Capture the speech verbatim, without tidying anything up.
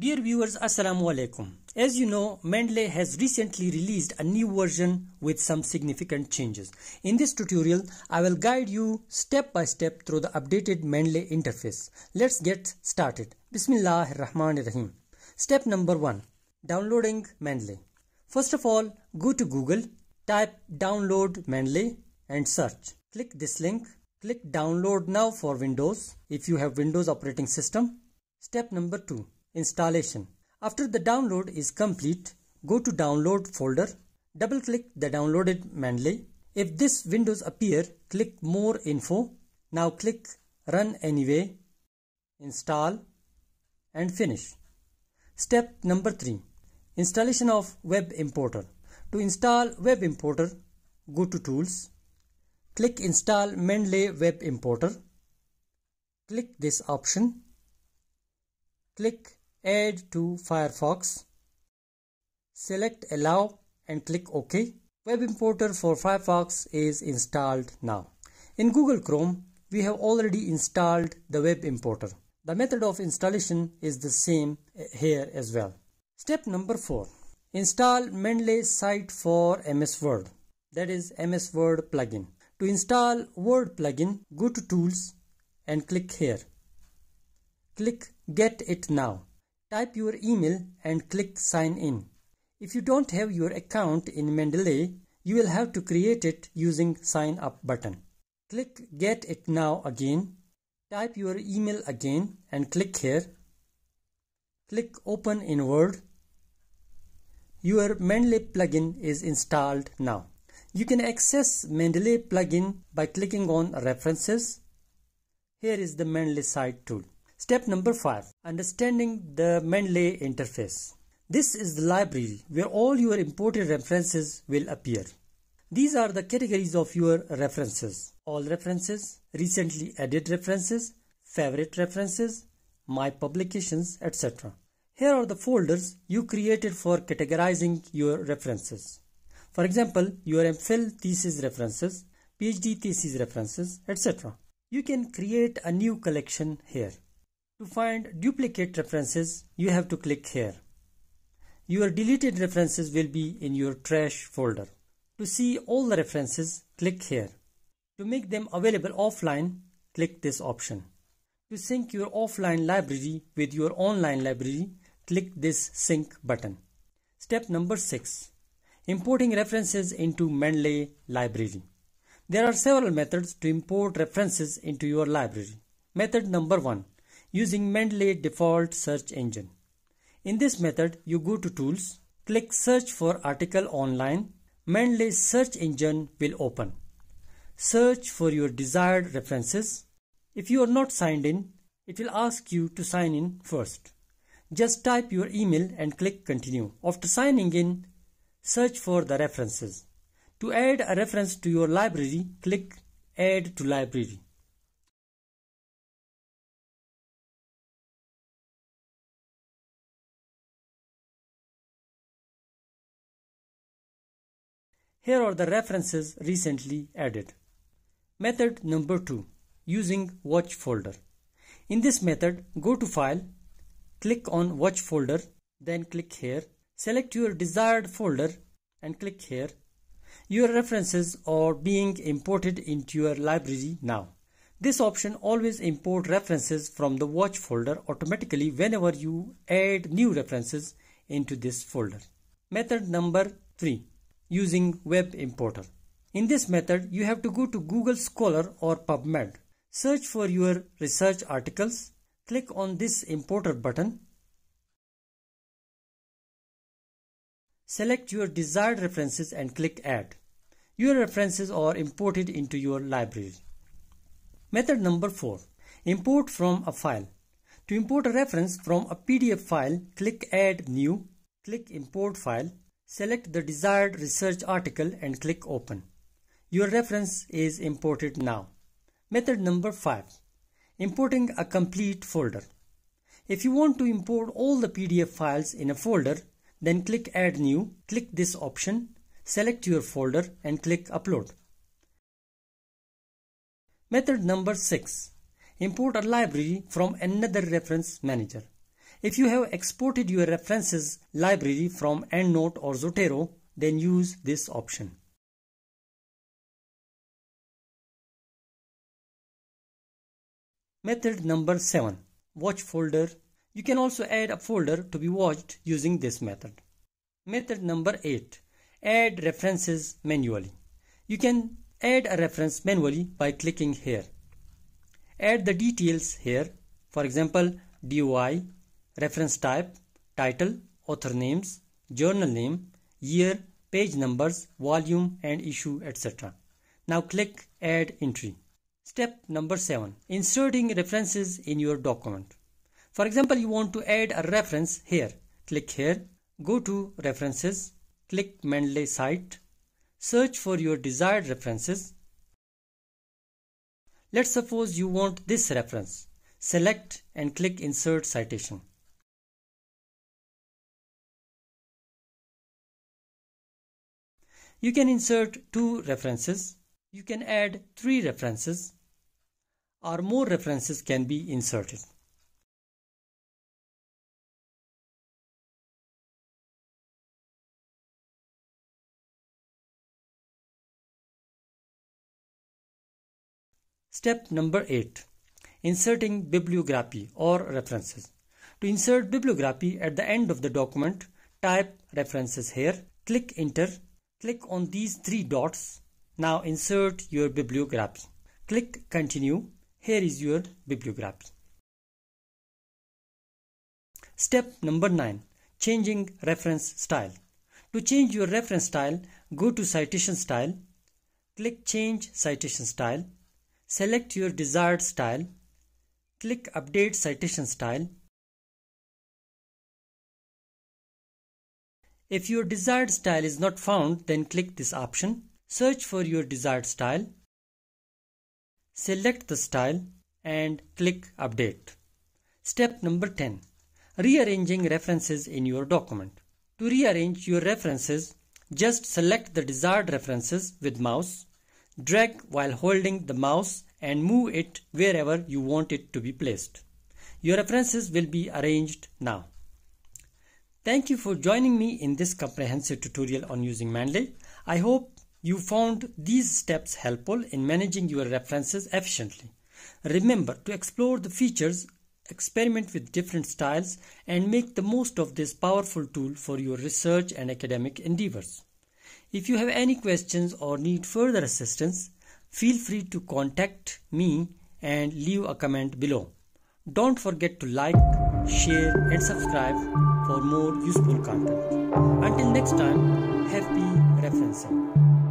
Dear viewers, Assalamu alaikum. As you know, Mendeley has recently released a new version with some significant changes. In this tutorial, I will guide you step by step through the updated Mendeley interface. Let's get started. Bismillahirrahmanirrahim. Step number one, downloading Mendeley. First of all, go to Google, type download Mendeley and search. Click this link, click download now for Windows if you have Windows operating system. Step number two, installation. After the download is complete, go to download folder, double click the downloaded Mendeley. If this windows appear, click more info. Now click run anyway, install and finish. Step number three, installation of web importer. To install web importer, go to tools, click install Mendeley web importer, click this option, click add to Firefox, select allow and click OK. Web importer for Firefox is installed now. In Google Chrome, we have already installed the web importer. The method of installation is the same here as well. Step number four, install Mendeley site for M S Word, that is M S Word plugin. To install Word plugin, go to tools and click here. Click get it now. Type your email and click sign in. If you don't have your account in Mendeley, you will have to create it using sign up button. Click get it now again. Type your email again and click here. Click open in Word. Your Mendeley plugin is installed now. You can access Mendeley plugin by clicking on references. Here is the Mendeley site tool. Step number five, understanding the Mendeley interface. This is the library where all your imported references will appear. These are the categories of your references: all references, recently added references, favorite references, my publications, et cetera. Here are the folders you created for categorizing your references. For example, your M Phil thesis references, P H D thesis references, et cetera. You can create a new collection here. To find duplicate references, you have to click here. Your deleted references will be in your trash folder. To see all the references, click here. To make them available offline, click this option. To sync your offline library with your online library, click this sync button. Step number six, importing references into Mendeley library. There are several methods to import references into your library. Method number one, using Mendeley default search engine. In this method, you go to tools, click search for article online. Mendeley search engine will open. Search for your desired references. If you are not signed in, it will ask you to sign in first. Just type your email and click continue. After signing in, search for the references. To add a reference to your library, click add to library. Here are the references recently added. Method number two, using watch folder. In this method, go to file, click on watch folder, then click here. Select your desired folder and click here. Your references are being imported into your library now. This option always imports references from the watch folder automatically whenever you add new references into this folder. Method number three, using web importer. In this method, you have to go to Google Scholar or PubMed. Search for your research articles. Click on this importer button. Select your desired references and click add. Your references are imported into your library. Method number four, import from a file. To import a reference from a P D F file, click add new, click import file. Select the desired research article and click open. Your reference is imported now. Method number five, importing a complete folder. If you want to import all the P D F files in a folder, then click add new, click this option, select your folder and click upload. Method number six, import a library from another reference manager. If you have exported your references library from EndNote or Zotero, then use this option. Method number seven. Watch folder. You can also add a folder to be watched using this method. Method number eight. Add references manually. You can add a reference manually by clicking here. Add the details here. For example, D O I, reference type, title, author names, journal name, year, page numbers, volume and issue, et cetera. Now click Add Entry. Step number seven. Inserting references in your document. For example, you want to add a reference here. Click here. Go to References. Click Mendeley Site. Search for your desired references. Let's suppose you want this reference. Select and click Insert Citation. You can insert two references. You can add three references, or more references can be inserted. Step number eight. Inserting bibliography or references. To insert bibliography at the end of the document, type references here, click Enter, click on these three dots. Now insert your bibliography. Click Continue. Here is your bibliography. Step number nine. Changing reference style. To change your reference style, go to Citation Style, click Change Citation Style. Select your desired style, click Update Citation Style. If your desired style is not found, then click this option, search for your desired style, select the style and click Update. Step number ten. Rearranging references in your document. To rearrange your references, just select the desired references with mouse. Drag while holding the mouse and move it wherever you want it to be placed. Your references will be arranged now. Thank you for joining me in this comprehensive tutorial on using Mendeley. I hope you found these steps helpful in managing your references efficiently. Remember to explore the features, experiment with different styles, and make the most of this powerful tool for your research and academic endeavors. If you have any questions or need further assistance, feel free to contact me and leave a comment below. Don't forget to like, share and subscribe for more useful content. Until next time, happy referencing.